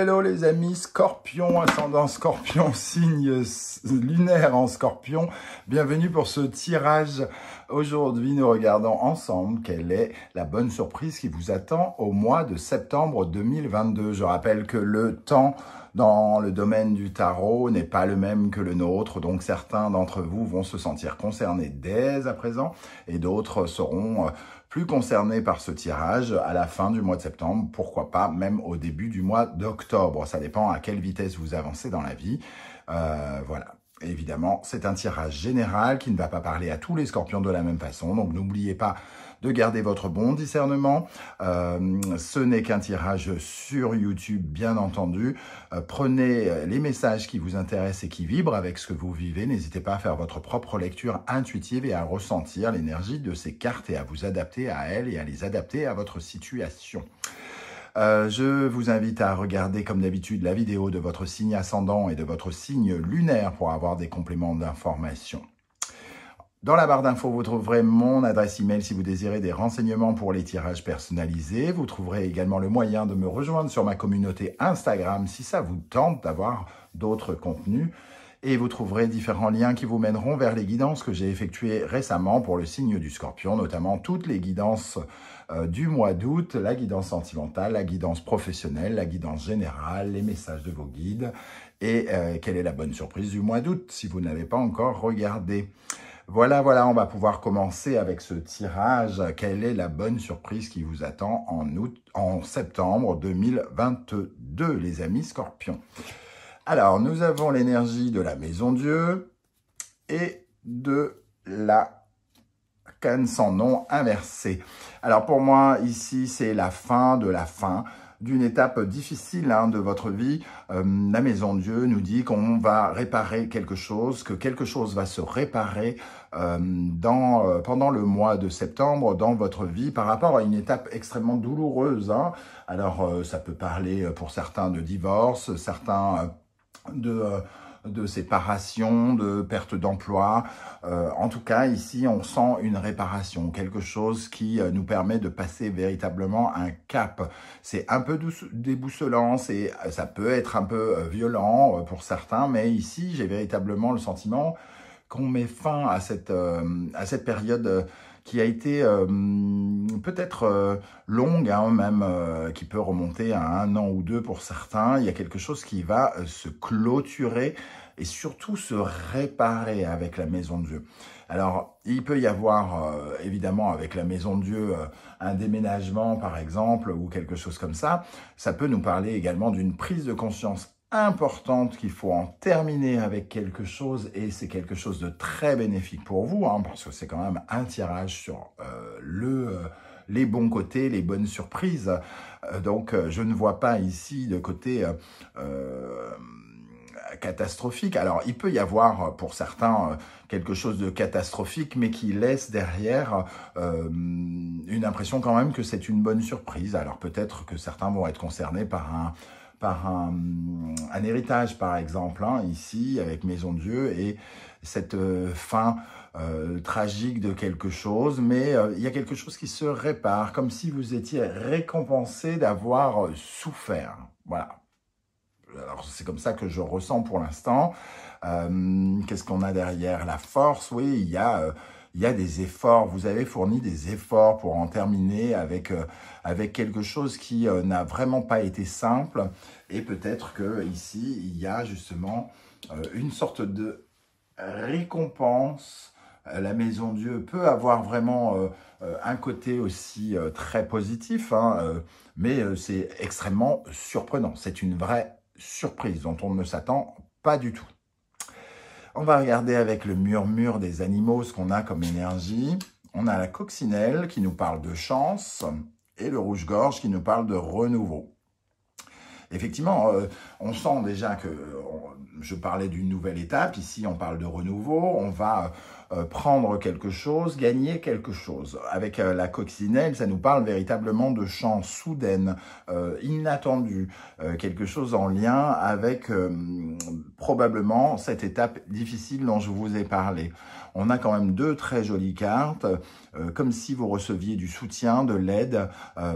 hello les amis, Scorpion, ascendant Scorpion, signe lunaire en Scorpion. Bienvenue pour ce tirage. Aujourd'hui, nous regardons ensemble quelle est la bonne surprise qui vous attend au mois de septembre 2022. Je rappelle que le temps dans le domaine du tarot n'est pas le même que le nôtre, donc certains d'entre vous vont se sentir concernés dès à présent et d'autres seront plus concernés par ce tirage à la fin du mois de septembre, pourquoi pas même au début du mois d'octobre. Ça dépend à quelle vitesse vous avancez dans la vie. Voilà. Évidemment, c'est un tirage général qui ne va pas parler à tous les scorpions de la même façon. Donc, n'oubliez pas de garder votre bon discernement. Ce n'est qu'un tirage sur YouTube, bien entendu. Prenez les messages qui vous intéressent et qui vibrent avec ce que vous vivez. N'hésitez pas à faire votre propre lecture intuitive et à ressentir l'énergie de ces cartes et à vous adapter à elles et à les adapter à votre situation. Je vous invite à regarder comme d'habitude la vidéo de votre signe ascendant et de votre signe lunaire pour avoir des compléments d'information. Dans la barre d'infos, vous trouverez mon adresse email si vous désirez des renseignements pour les tirages personnalisés. Vous trouverez également le moyen de me rejoindre sur ma communauté Instagram si ça vous tente d'avoir d'autres contenus. Et vous trouverez différents liens qui vous mèneront vers les guidances que j'ai effectuées récemment pour le signe du Scorpion, notamment toutes les guidances du mois d'août, la guidance sentimentale, la guidance professionnelle, la guidance générale, les messages de vos guides et quelle est la bonne surprise du mois d'août si vous n'avez pas encore regardé. Voilà, on va pouvoir commencer avec ce tirage. Quelle est la bonne surprise qui vous attend en septembre 2022, les amis Scorpions? Alors, nous avons l'énergie de la Maison Dieu et de la canne sans nom inversée. Alors, pour moi, ici, c'est la fin de la fin d'une étape difficile de votre vie. La Maison Dieu nous dit qu'on va réparer quelque chose, que quelque chose va se réparer pendant le mois de septembre dans votre vie par rapport à une étape extrêmement douloureuse. Alors, ça peut parler pour certains de divorce, certains de séparation, de perte d'emploi. En tout cas, ici, on sent une réparation, quelque chose qui nous permet de passer véritablement un cap. C'est un peu déboussolant, ça peut être un peu violent pour certains, mais ici, j'ai véritablement le sentiment qu'on met fin à cette période qui a été peut-être longue, même qui peut remonter à 1 an ou 2 pour certains. Il y a quelque chose qui va se clôturer et surtout se réparer avec la Maison de Dieu. Alors, il peut y avoir, évidemment, avec la Maison de Dieu, un déménagement, par exemple, ou quelque chose comme ça. Ça peut nous parler également d'une prise de conscience importante qu'il faut en terminer avec quelque chose et c'est quelque chose de très bénéfique pour vous parce que c'est quand même un tirage sur les bons côtés, les bonnes surprises. Donc, je ne vois pas ici de côté catastrophique. Alors, il peut y avoir pour certains quelque chose de catastrophique, mais qui laisse derrière une impression quand même que c'est une bonne surprise. Alors, peut-être que certains vont être concernés par un héritage, par exemple, ici, avec Maison Dieu, et cette fin tragique de quelque chose. Mais il y a quelque chose qui se répare, comme si vous étiez récompensé d'avoir souffert. Voilà. Alors, c'est comme ça que je ressens pour l'instant. Qu'est-ce qu'on a derrière? La force, oui, il y a des efforts, vous avez fourni des efforts pour en terminer avec quelque chose qui n'a vraiment pas été simple. Et peut-être qu'ici, il y a justement une sorte de récompense. La Maison Dieu peut avoir vraiment un côté aussi très positif, mais c'est extrêmement surprenant. C'est une vraie surprise dont on ne s'attend pas du tout. On va regarder avec le murmure des animaux ce qu'on a comme énergie. On a la coccinelle qui nous parle de chance et le rouge-gorge qui nous parle de renouveau. Effectivement, on sent déjà que je parlais d'une nouvelle étape. Ici, on parle de renouveau. On va prendre quelque chose, gagner quelque chose. Avec la coccinelle, ça nous parle véritablement de chance soudaine, inattendue, quelque chose en lien avec probablement cette étape difficile dont je vous ai parlé. on a quand même deux très jolies cartes, comme si vous receviez du soutien, de l'aide,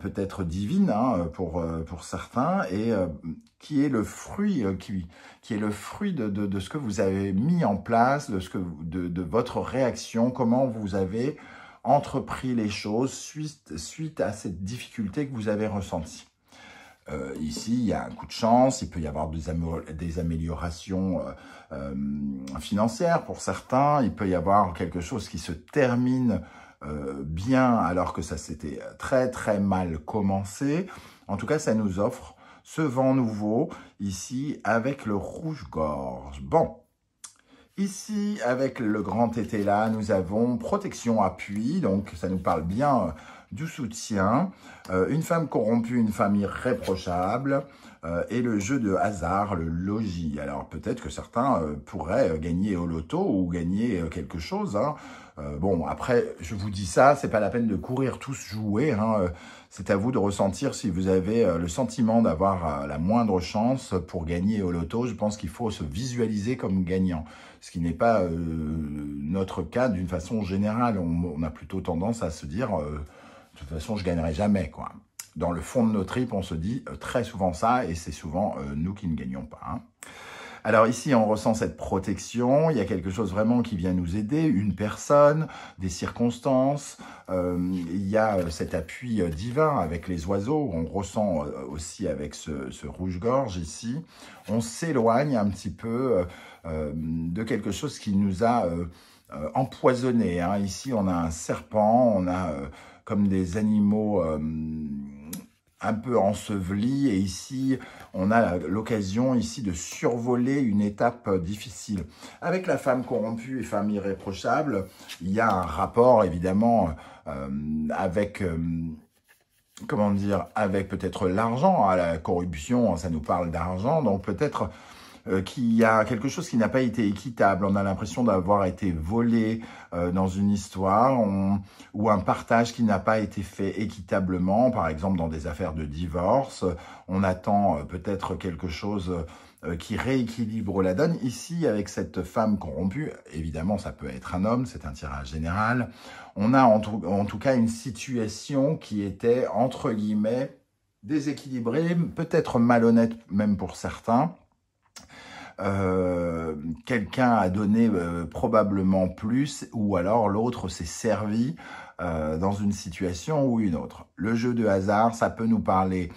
peut-être divine hein, pour certains, et qui est le fruit, qui est le fruit de ce que vous avez mis en place, de ce que de votre réaction, comment vous avez entrepris les choses suite à cette difficulté que vous avez ressentie. Ici, il y a un coup de chance, il peut y avoir des améliorations financières pour certains, il peut y avoir quelque chose qui se termine bien alors que ça s'était très très mal commencé. En tout cas, ça nous offre ce vent nouveau ici avec le rouge-gorge. Bon, ici avec le grand été là, nous avons protection, appui, donc ça nous parle bien du soutien, une femme corrompue, une femme irréprochable, et le jeu de hasard, le logis. Alors peut-être que certains pourraient gagner au loto ou gagner quelque chose. Hein. Bon, après, je vous dis ça, c'est pas la peine de courir tous jouer. Hein. C'est à vous de ressentir si vous avez le sentiment d'avoir la moindre chance pour gagner au loto. Je pense qu'il faut se visualiser comme gagnant, ce qui n'est pas notre cas d'une façon générale. On a plutôt tendance à se dire... de toute façon, je gagnerai jamais, quoi. Dans le fond de nos tripes, on se dit très souvent ça, et c'est souvent nous qui ne gagnons pas. Hein. Alors ici, on ressent cette protection, il y a quelque chose vraiment qui vient nous aider, une personne, des circonstances, il y a cet appui divin avec les oiseaux, on ressent aussi avec ce rouge-gorge ici. On s'éloigne un petit peu de quelque chose qui nous a empoisonné. Hein. Ici, on a un serpent, on a... comme des animaux un peu ensevelis. Et ici, on a l'occasion ici de survoler une étape difficile. Avec la femme corrompue et femme irréprochable, il y a un rapport, évidemment, avec... comment dire? Avec peut-être l'argent. Hein, la corruption, ça nous parle d'argent. Donc peut-être... qu'il y a quelque chose qui n'a pas été équitable. On a l'impression d'avoir été volé dans une histoire ou un partage qui n'a pas été fait équitablement. Par exemple, dans des affaires de divorce, on attend peut-être quelque chose qui rééquilibre la donne. Ici, avec cette femme corrompue, évidemment, ça peut être un homme, c'est un tirage général. On a en tout cas une situation qui était, entre guillemets, déséquilibrée, peut-être malhonnête même pour certains. Quelqu'un a donné probablement plus, ou alors l'autre s'est servi dans une situation ou une autre. Le jeu de hasard, ça peut nous parler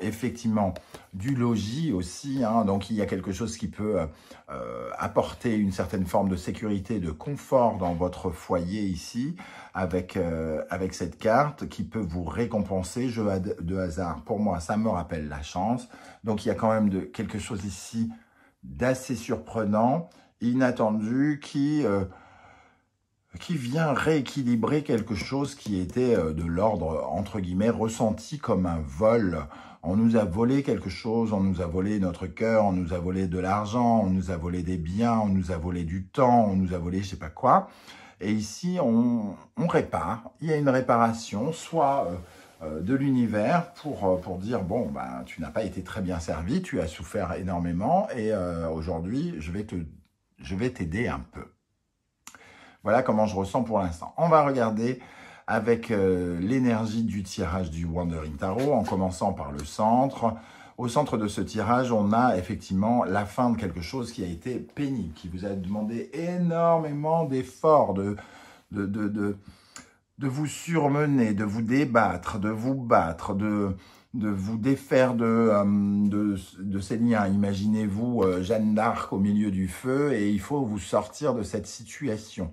effectivement du logis aussi, hein, donc il y a quelque chose qui peut apporter une certaine forme de sécurité, de confort dans votre foyer ici, avec cette carte qui peut vous récompenser, jeu de hasard. Pour moi, ça me rappelle la chance, donc il y a quand même quelque chose ici d'assez surprenant, inattendu, qui vient rééquilibrer quelque chose qui était de l'ordre, entre guillemets, ressenti comme un vol. On nous a volé quelque chose, on nous a volé notre cœur, on nous a volé de l'argent, on nous a volé des biens, on nous a volé du temps, on nous a volé je sais pas quoi. Et ici, on répare. Il y a une réparation, soit... de l'univers pour dire, bon, ben, tu n'as pas été très bien servi, tu as souffert énormément, et aujourd'hui, je vais t'aider un peu. Voilà comment je ressens pour l'instant. On va regarder avec l'énergie du tirage du Wandering Tarot, en commençant par le centre. Au centre de ce tirage, on a effectivement la fin de quelque chose qui a été pénible, qui vous a demandé énormément d'efforts, de vous surmener, de vous débattre, de vous battre, de vous défaire de ces liens. Imaginez-vous Jeanne d'Arc au milieu du feu et il faut vous sortir de cette situation.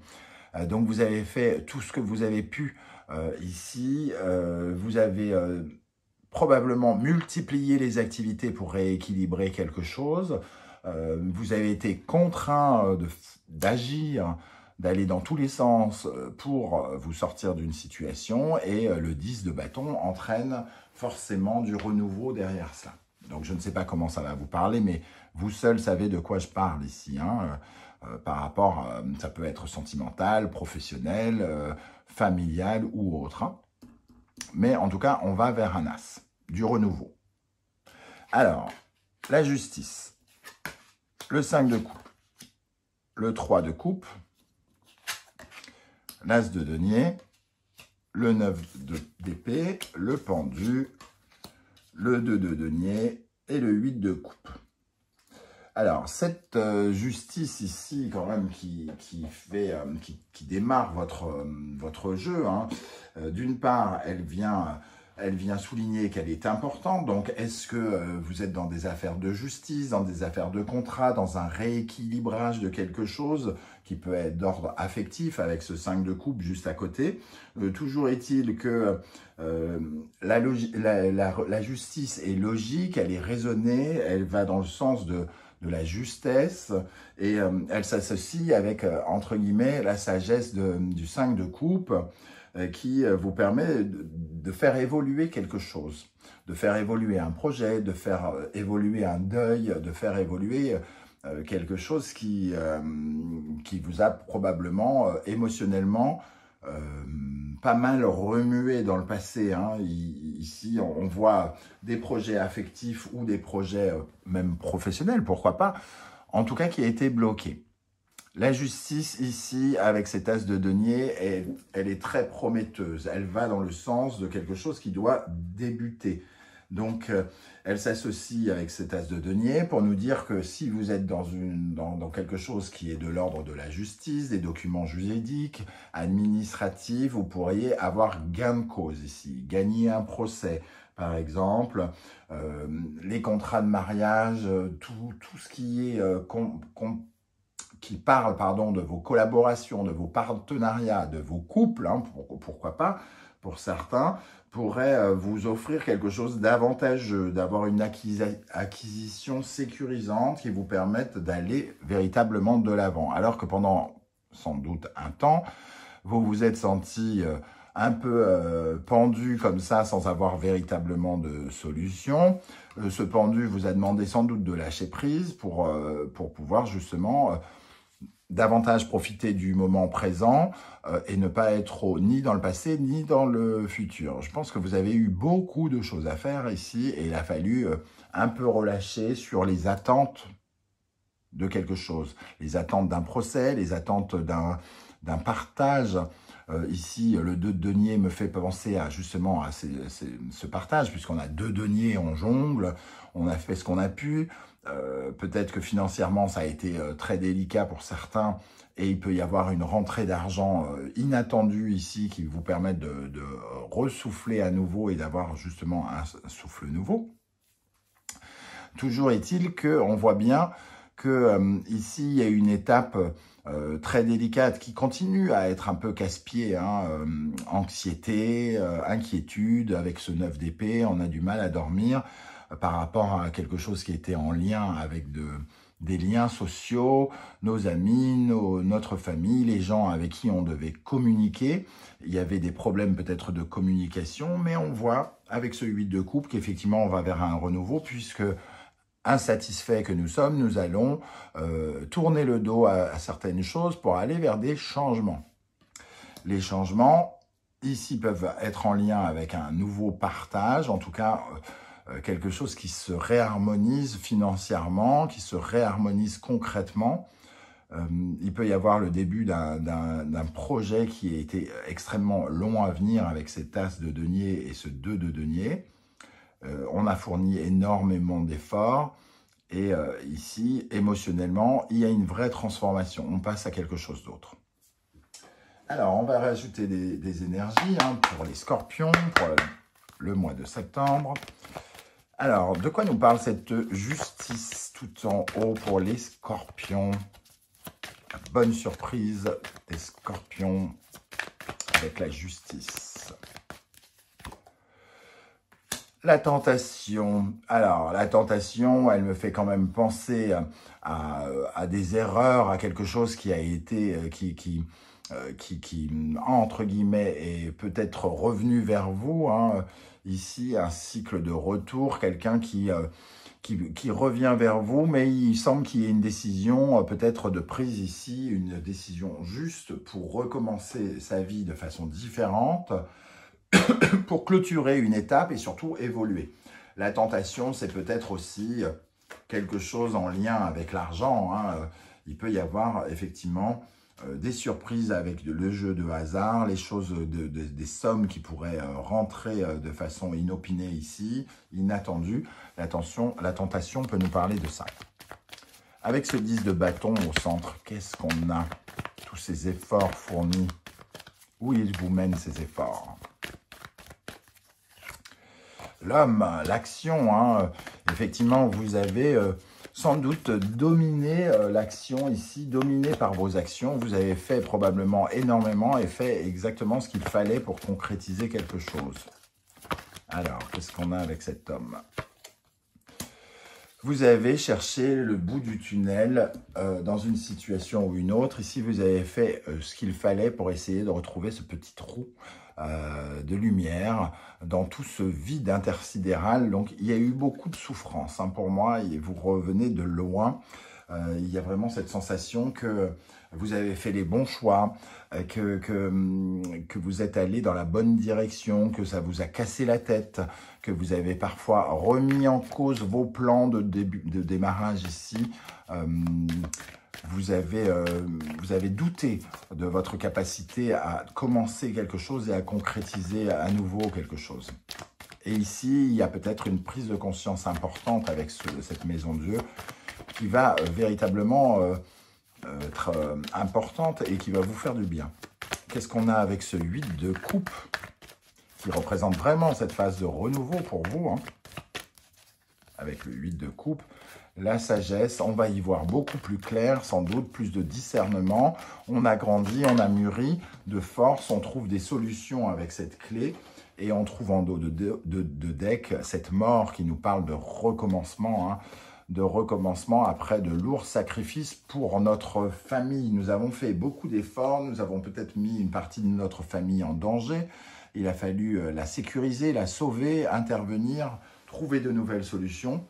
Donc vous avez fait tout ce que vous avez pu ici. Vous avez probablement multiplié les activités pour rééquilibrer quelque chose. Vous avez été contraint d'agir, d'aller dans tous les sens pour vous sortir d'une situation, et le 10 de bâton entraîne forcément du renouveau derrière ça. Donc je ne sais pas comment ça va vous parler, mais vous seul savez de quoi je parle ici. Hein. Par rapport, ça peut être sentimental, professionnel, familial ou autre. Hein. Mais en tout cas, on va vers un as, du renouveau. Alors, la justice, le 5 de coupe, le 3 de coupe, l'As de denier, le 9 d'épée, le pendu, le 2 de denier et le 8 de coupe. Alors, cette justice ici, quand même, qui démarre votre jeu, hein, d'une part, elle vient souligner qu'elle est importante. Donc, est-ce que vous êtes dans des affaires de justice, dans des affaires de contrat, dans un rééquilibrage de quelque chose qui peut être d'ordre affectif avec ce 5 de coupe juste à côté? Toujours est-il que la justice est logique, elle est raisonnée, elle va dans le sens de la justesse, et elle s'associe avec, entre guillemets, la sagesse du 5 de coupe, qui vous permet de faire évoluer quelque chose, de faire évoluer un projet, de faire évoluer un deuil, de faire évoluer quelque chose qui vous a probablement émotionnellement pas mal remué dans le passé, hein. Ici, on voit des projets affectifs ou des projets même professionnels, pourquoi pas, en tout cas qui a été bloqué. La justice ici, avec cet as de denier, elle est très prometteuse. Elle va dans le sens de quelque chose qui doit débuter. Donc, elle s'associe avec cet as de denier pour nous dire que si vous êtes dans quelque chose qui est de l'ordre de la justice, des documents juridiques, administratifs, vous pourriez avoir gain de cause ici, gagner un procès. Par exemple, les contrats de mariage, tout ce qui est qui parle, pardon, de vos collaborations, de vos partenariats, de vos couples, hein, pourquoi pas, pour certains, pourrait vous offrir quelque chose d'avantageux, d'avoir une acquisition sécurisante qui vous permette d'aller véritablement de l'avant. Alors que pendant, sans doute, un temps, vous vous êtes senti un peu pendu comme ça, sans avoir véritablement de solution. Ce pendu vous a demandé sans doute de lâcher prise pour pouvoir justement davantage profiter du moment présent et ne pas être trop ni dans le passé ni dans le futur. Je pense que vous avez eu beaucoup de choses à faire ici et il a fallu un peu relâcher sur les attentes de quelque chose, les attentes d'un procès, les attentes d'un partage. Ici, le 2 de denier me fait penser à justement à ce partage, puisqu'on a 2 deniers, on jongle, on a fait ce qu'on a pu. Peut-être que financièrement, ça a été très délicat pour certains et il peut y avoir une rentrée d'argent inattendue ici qui vous permet de ressouffler à nouveau et d'avoir justement un souffle nouveau. Toujours est-il qu'on voit bien que ici, il y a une étape très délicate qui continue à être un peu casse-pied, hein, anxiété, inquiétude. Avec ce 9 d'épée, on a du mal à dormir par rapport à quelque chose qui était en lien avec des liens sociaux, nos amis, notre famille, les gens avec qui on devait communiquer. Il y avait des problèmes peut-être de communication, mais on voit avec ce 8 de coupe qu'effectivement on va vers un renouveau, puisque insatisfaits que nous sommes, nous allons tourner le dos à certaines choses pour aller vers des changements. Les changements, ici, peuvent être en lien avec un nouveau partage, en tout cas quelque chose qui se réharmonise financièrement, qui se réharmonise concrètement. Il peut y avoir le début d'un projet qui a été extrêmement long à venir avec cet as de denier et ce 2 de denier. On a fourni énormément d'efforts et ici, émotionnellement, il y a une vraie transformation. On passe à quelque chose d'autre. Alors, on va rajouter des énergies, hein, pour les scorpions, pour le mois de septembre. Alors, de quoi nous parle cette justice tout en haut pour les scorpions? Bonne surprise des scorpions avec la justice. La tentation. Alors, la tentation, elle me fait quand même penser à des erreurs, à quelque chose qui a été, qui entre guillemets, est peut-être revenu vers vous, hein. Ici, un cycle de retour, quelqu'un qui revient vers vous, mais il semble qu'il y ait une décision peut-être de prise ici, une décision juste pour recommencer sa vie de façon différente, pour clôturer une étape et surtout évoluer. La tentation, c'est peut-être aussi quelque chose en lien avec l'argent, hein. Il peut y avoir effectivement des surprises avec le jeu de hasard, les choses, des sommes qui pourraient rentrer de façon inopinée ici, inattendue. La tentation peut nous parler de ça. Avec ce 10 de bâton au centre, qu'est-ce qu'on a? Tous ces efforts fournis, où ils vous mènent ces efforts? L'homme, l'action, hein, effectivement, vous avez... sans doute dominer l'action ici, dominé par vos actions. Vous avez fait probablement énormément et fait exactement ce qu'il fallait pour concrétiser quelque chose. Alors, qu'est-ce qu'on a avec cet homme? Vous avez cherché le bout du tunnel dans une situation ou une autre. Ici, vous avez fait ce qu'il fallait pour essayer de retrouver ce petit trou de lumière dans tout ce vide intersidéral. Donc il y a eu beaucoup de souffrance, hein, pour moi, et vous revenez de loin. Il y a vraiment cette sensation que vous avez fait les bons choix, que vous êtes allé dans la bonne direction, que ça vous a cassé la tête, que vous avez parfois remis en cause vos plans de démarrage ici. Vous avez douté de votre capacité à commencer quelque chose et à concrétiser à nouveau quelque chose. Et ici, il y a peut-être une prise de conscience importante avec cette maison Dieu qui va véritablement être importante et qui va vous faire du bien. Qu'est-ce qu'on a avec ce 8 de coupe qui représente vraiment cette phase de renouveau pour vous, hein? Avec le 8 de coupe, la sagesse, on va y voir beaucoup plus clair, sans doute, plus de discernement. On a grandi, on a mûri de force, on trouve des solutions avec cette clé et on trouve en dos de deck cette mort qui nous parle de recommencement, hein, de recommencement après de lourds sacrifices pour notre famille. Nous avons fait beaucoup d'efforts, nous avons peut-être mis une partie de notre famille en danger. Il a fallu la sécuriser, la sauver, intervenir, trouver de nouvelles solutions.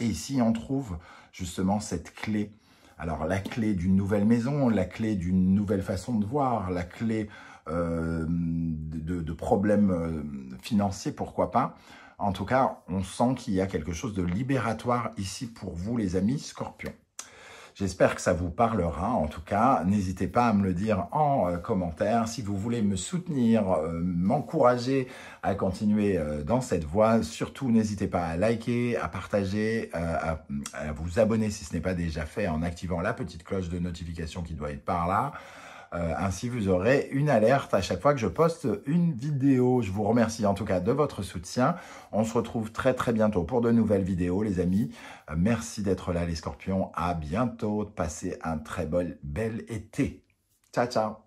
Et ici, on trouve justement cette clé. Alors, la clé d'une nouvelle maison, la clé d'une nouvelle façon de voir, la clé de problèmes financiers, pourquoi pas. En tout cas, on sent qu'il y a quelque chose de libératoire ici pour vous, les amis Scorpions. J'espère que ça vous parlera. En tout cas, n'hésitez pas à me le dire en commentaire. Si vous voulez me soutenir, m'encourager à continuer dans cette voie, surtout n'hésitez pas à liker, à partager, à vous abonner si ce n'est pas déjà fait en activant la petite cloche de notification qui doit être par là. Ainsi, vous aurez une alerte à chaque fois que je poste une vidéo. Je vous remercie en tout cas de votre soutien. On se retrouve très très bientôt pour de nouvelles vidéos, les amis. Merci d'être là, les Scorpions. À bientôt. Passez un très bel été. Ciao, ciao.